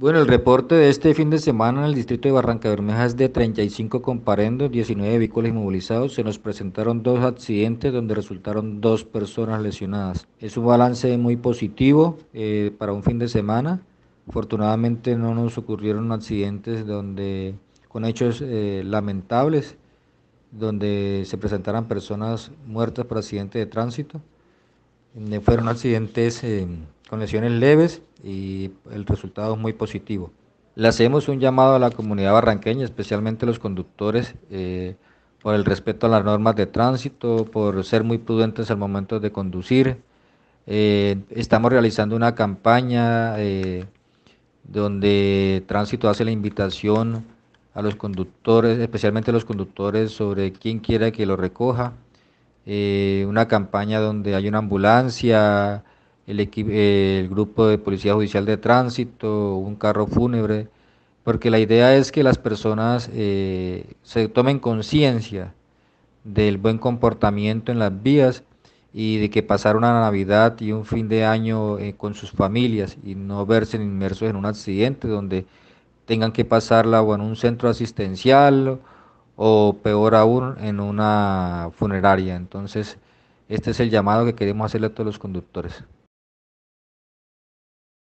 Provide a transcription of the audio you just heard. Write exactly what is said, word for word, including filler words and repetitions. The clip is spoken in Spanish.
Bueno, el reporte de este fin de semana en el distrito de Barrancabermeja es de treinta y cinco comparendos, diecinueve vehículos inmovilizados. Se nos presentaron dos accidentes donde resultaron dos personas lesionadas. Es un balance muy positivo eh, para un fin de semana. Afortunadamente no nos ocurrieron accidentes donde con hechos eh, lamentables, donde se presentaran personas muertas por accidente de tránsito. Fueron accidentes eh, con lesiones leves y el resultado es muy positivo. Le hacemos un llamado a la comunidad barranqueña, especialmente a los conductores, eh, por el respeto a las normas de tránsito, por ser muy prudentes al momento de conducir. Eh, estamos realizando una campaña eh, donde Tránsito hace la invitación a los conductores, especialmente a los conductores, sobre quién quiera que lo recoja. Eh, una campaña donde hay una ambulancia, El, eh, el grupo de Policía Judicial de Tránsito, un carro fúnebre, porque la idea es que las personas eh, se tomen conciencia del buen comportamiento en las vías y de que pasar una Navidad y un fin de año eh, con sus familias y no verse inmersos en un accidente donde tengan que pasarla o en un centro asistencial o peor aún en una funeraria. Entonces, este es el llamado que queremos hacerle a todos los conductores.